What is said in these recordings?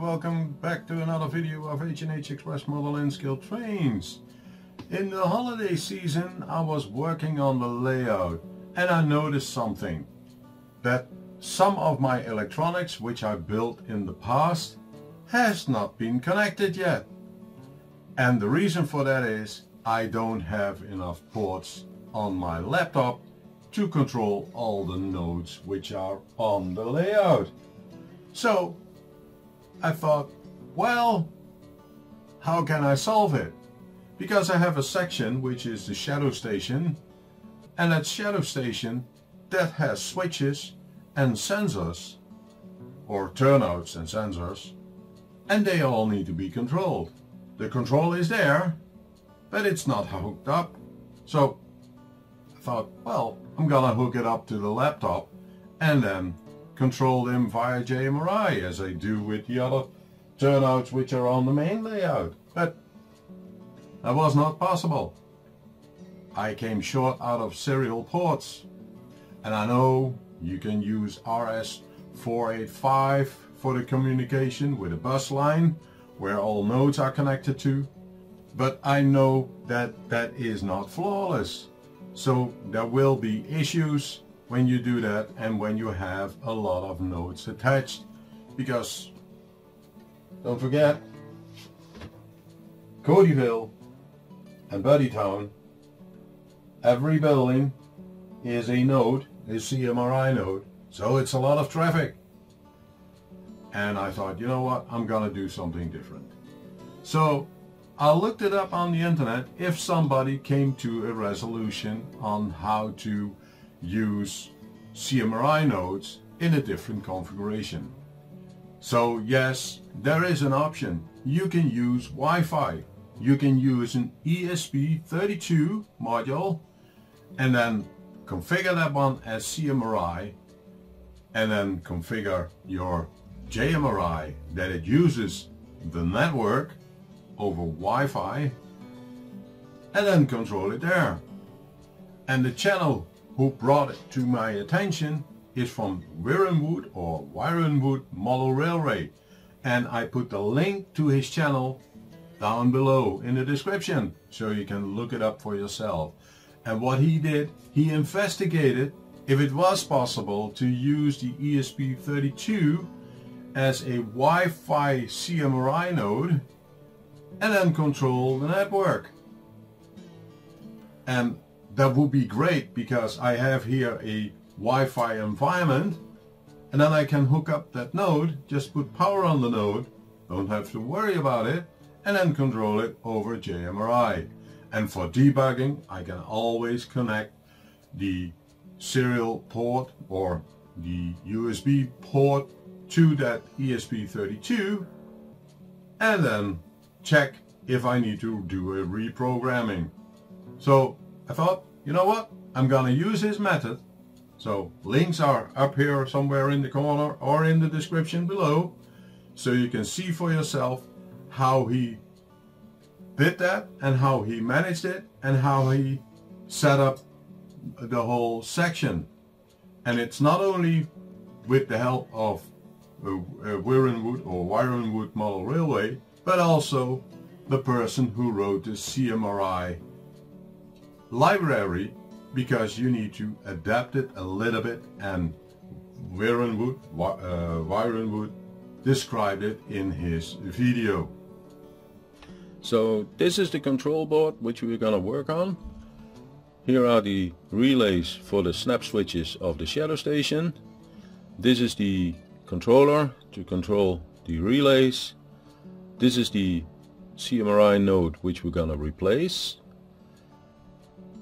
welcome back to another video of H&H Express Model and Skilled Trains. In the holiday season I was working on the layout and I noticed something. That some of my electronics which I built in the past has not been connected yet. And the reason for that is I don't have enough ports on my laptop to control all the nodes which are on the layout. So I thought, well, how can I solve it? Because I have a section which is the Shadow Station, and that Shadow Station that has switches and sensors, or turnouts and sensors, and they all need to be controlled. The control is there, but it's not hooked up. So I thought, well, I'm gonna hook it up to the laptop and then control them via JMRI as I do with the other turnouts which are on the main layout. But that was not possible. I came short out of serial ports, and I know you can use RS485 for the communication with a bus line where all nodes are connected to, but I know that that is not flawless. So there will be issues when you do that and when you have a lot of nodes attached, because don't forget, Cody Ville and Buddy Town, every building is a node, a CMRI node, so it's a lot of traffic. And I thought, you know what, I'm gonna do something different. So I looked it up on the internet if somebody came to a resolution on how to use CMRI nodes in a different configuration. So yes, there is an option. You can use Wi-Fi. You can use an ESP32 module and then configure that one as CMRI, and then configure your JMRI that it uses the network over Wi-Fi, and then control it there. And the channel who brought it to my attention is from Wyrenwood or Wyrenwood Model Railway, and I put the link to his channel down below in the description so you can look it up for yourself. And what he did, he investigated if it was possible to use the ESP32 as a Wi-Fi CMRI node and then control the network. And that would be great, because I have here a Wi-Fi environment, and then I can hook up that node, just put power on the node, don't have to worry about it, and then control it over JMRI. And for debugging, I can always connect the serial port or the USB port to that ESP32 and then check if I need to do a reprogramming. So I thought, you know what, I'm gonna use his method. So links are up here somewhere in the corner or in the description below, so you can see for yourself how he did that and how he managed it and how he set up the whole section. And it's not only with the help of Wyrenwood or Wyrenwood Model Railway, but also the person who wrote the CMRI library, because you need to adapt it a little bit, and Wyrenwood described it in his video. So this is the control board which we're gonna work on. Here are the relays for the snap switches of the Shadow Station. This is the controller to control the relays. This is the CMRI node which we're gonna replace.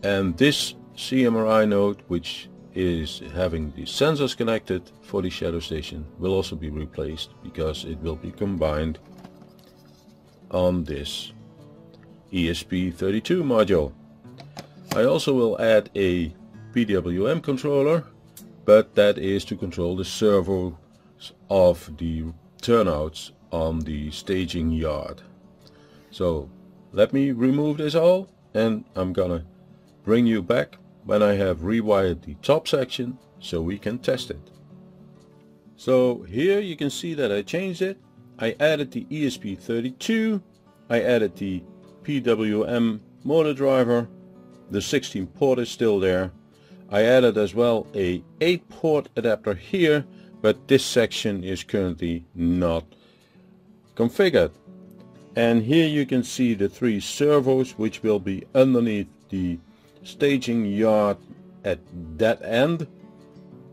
And this CMRI node, which is having the sensors connected for the Shadow Station, will also be replaced because it will be combined on this ESP32 module. I also will add a PWM controller, but that is to control the servos of the turnouts on the staging yard. So let me remove this all, and I'm gonna bring you back when I have rewired the top section so we can test it. So here you can see that I changed it. I added the ESP32, I added the PWM motor driver, the 16 port is still there. I added as well a 8 port adapter here, but this section is currently not configured. And here you can see the 3 servos which will be underneath the staging yard at that end,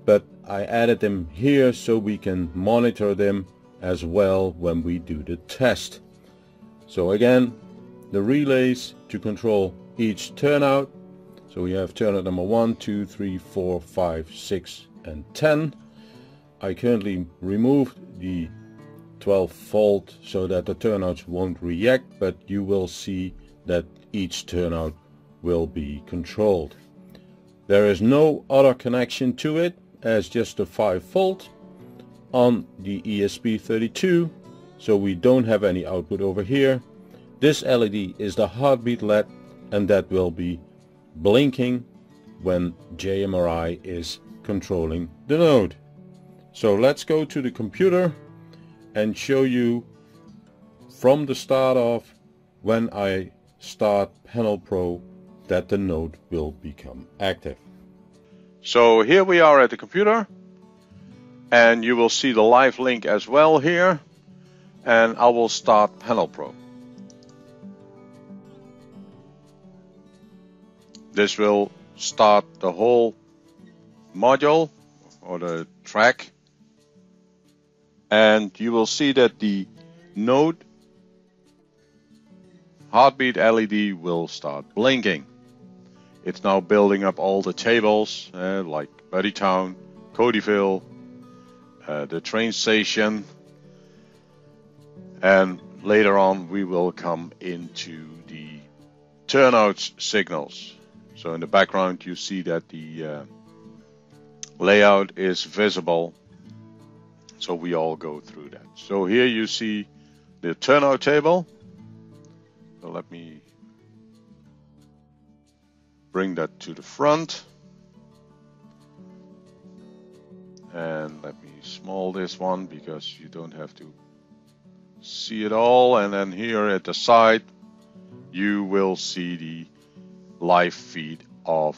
but I added them here so we can monitor them as well when we do the test. So again, the relays to control each turnout. So we have turnout number 1, 2, 3, 4, 5, 6 and 10. I currently removed the 12 volt so that the turnouts won't react, but you will see that each turnout will be controlled. There is no other connection to it as just a 5 volt on the ESP32, so we don't have any output over here. This LED is the heartbeat LED, and that will be blinking when JMRI is controlling the node. So let's go to the computer and show you from the start of when I start PanelPro that the node will become active. So here we are at the computer, and you will see the live link as well here, and I will start PanelPro. This will start the whole module or the track, and you will see that the node heartbeat LED will start blinking. It's now building up all the tables like Buddy Town, Cody Ville, the train station, and later on we will come into the turnout signals. So in the background you see that the layout is visible, so we all go through that. So here you see the turnout table. So let me bring that to the front, and let me small this one because you don't have to see it all. And then here at the side you will see the live feed of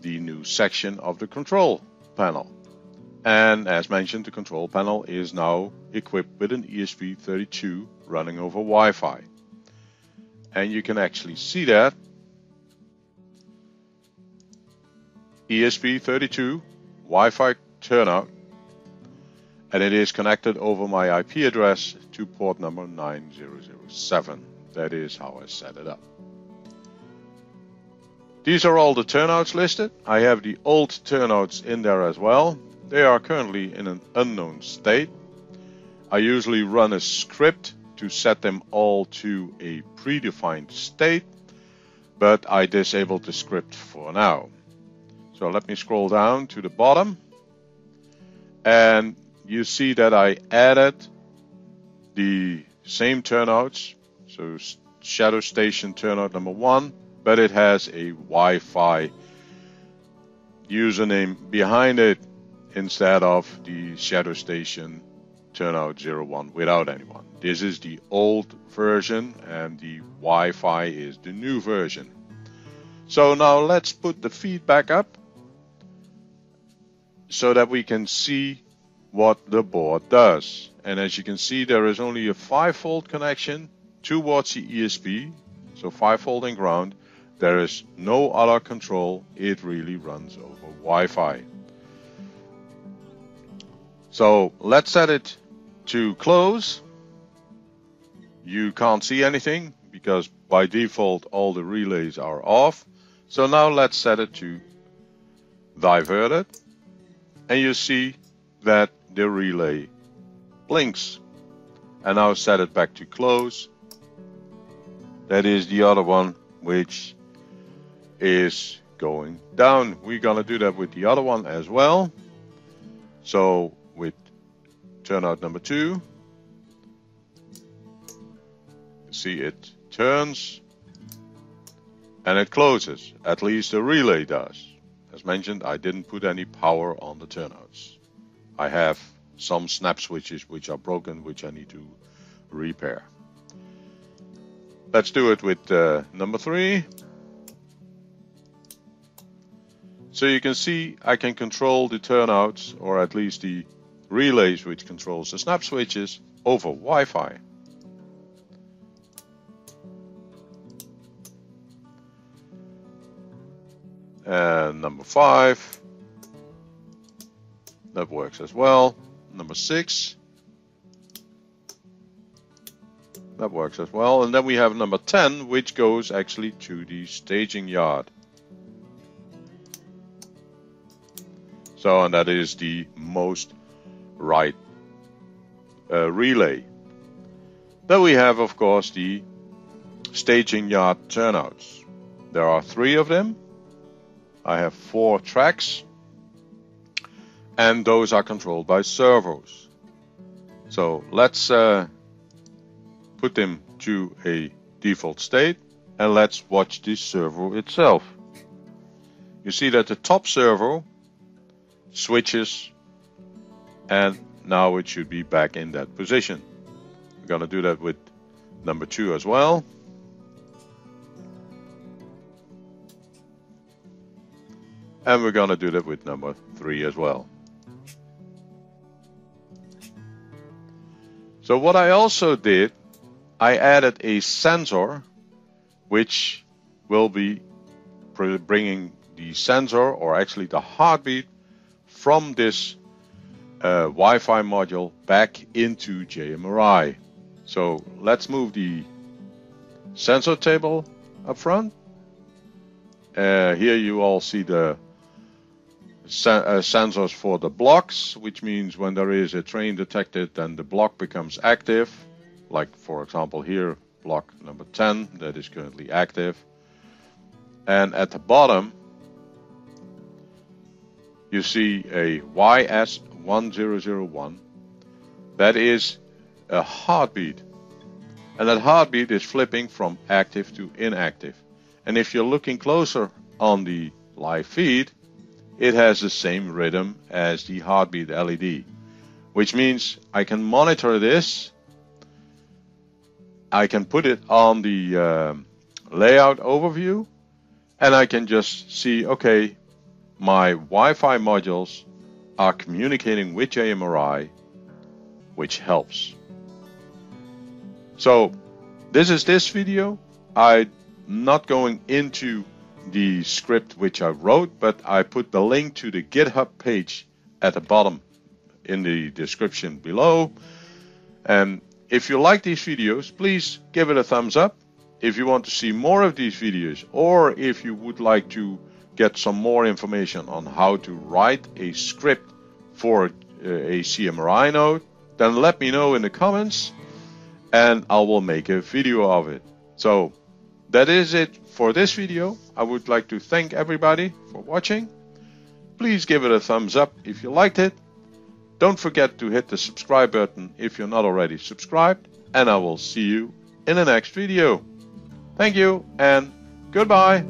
the new section of the control panel. And as mentioned, the control panel is now equipped with an ESP32 running over Wi-Fi, and you can actually see that ESP32 Wi-Fi turnout, and it is connected over my IP address to port number 9007. That is how I set it up. These are all the turnouts listed. I have the old turnouts in there as well. They are currently in an unknown state. I usually run a script to set them all to a predefined state, but I disabled the script for now. So let me scroll down to the bottom, and you see that I added the same turnouts. So Shadow Station turnout number 1, but it has a Wi-Fi username behind it instead of the Shadow Station turnout 01 without anyone. This is the old version, and the Wi-Fi is the new version. So now let's put the feedback up so that we can see what the board does. And as you can see, there is only a 5-volt connection towards the ESP, so 5-volt and ground. There is no other control. It really runs over Wi-Fi. So let's set it to close. You can't see anything because by default all the relays are off. So now let's set it to diverted, and you see that the relay blinks. And now set it back to close. That is the other one which is going down. We're gonna do that with the other one as well. So with turnout number 2, see it turns and it closes. At least the relay does. As mentioned, I didn't put any power on the turnouts. I have some snap switches which are broken, which I need to repair. Let's do it with number 3. So you can see I can control the turnouts, or at least the relays which controls the snap switches, over Wi-Fi. And number 5, that works as well. Number 6, that works as well. And then we have number 10, which goes actually to the staging yard. So, and that is the most right relay. Then we have, of course, the staging yard turnouts. There are 3 of them. I have 4 tracks, and those are controlled by servos. So let's put them to a default state, and let's watch the servo itself. You see that the top servo switches, and now it should be back in that position. We're going to do that with number 2 as well. And we're going to do that with number 3 as well. So what I also did, I added a sensor, which will be bringing the sensor, or actually the heartbeat, from this Wi-Fi module back into JMRI. So let's move the sensor table up front. Here you all see the sensors for the blocks, which means when there is a train detected, then the block becomes active. Like, for example, here, block number 10, that is currently active. And at the bottom, you see a YS1001. That is a heartbeat. And that heartbeat is flipping from active to inactive. And if you're looking closer on the live feed, it has the same rhythm as the heartbeat LED, which means I can monitor this. I can put it on the layout overview, and I can just see, okay, my Wi-Fi modules are communicating with JMRI, which helps. So this is this video. I'm not going into the script which I wrote, but I put the link to the GitHub page at the bottom in the description below. And if you like these videos, please give it a thumbs up. If you want to see more of these videos, or if you would like to get some more information on how to write a script for a CMRI node, then let me know in the comments and I will make a video of it. So that is it for this video. I would like to thank everybody for watching. Please give it a thumbs up if you liked it. Don't forget to hit the subscribe button if you're not already subscribed, and I will see you in the next video. Thank you and goodbye.